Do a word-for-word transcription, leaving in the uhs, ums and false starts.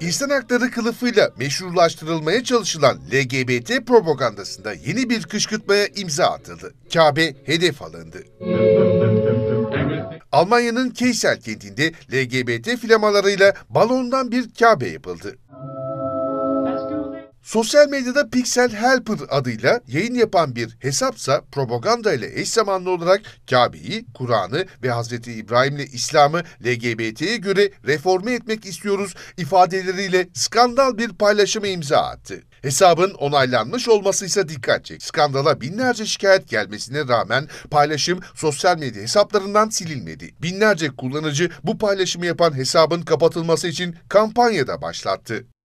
İnsan hakları kılıfıyla meşrulaştırılmaya çalışılan L G B T propagandasında yeni bir kışkırtmaya imza atıldı. Kabe hedef alındı. Almanya'nın Kassel kentinde L G B T flamalarıyla balondan bir Kabe yapıldı. Sosyal medyada Pixel Helper adıyla yayın yapan bir hesapsa propaganda ile eş zamanlı olarak Kabe'yi, Kur'an'ı ve Hazreti İbrahim'le İslam'ı L G B T'ye göre reforme etmek istiyoruz ifadeleriyle skandal bir paylaşıma imza attı. Hesabın onaylanmış olması ise dikkat çekti. Skandala binlerce şikayet gelmesine rağmen paylaşım sosyal medya hesaplarından silinmedi. Binlerce kullanıcı bu paylaşımı yapan hesabın kapatılması için kampanyada başlattı.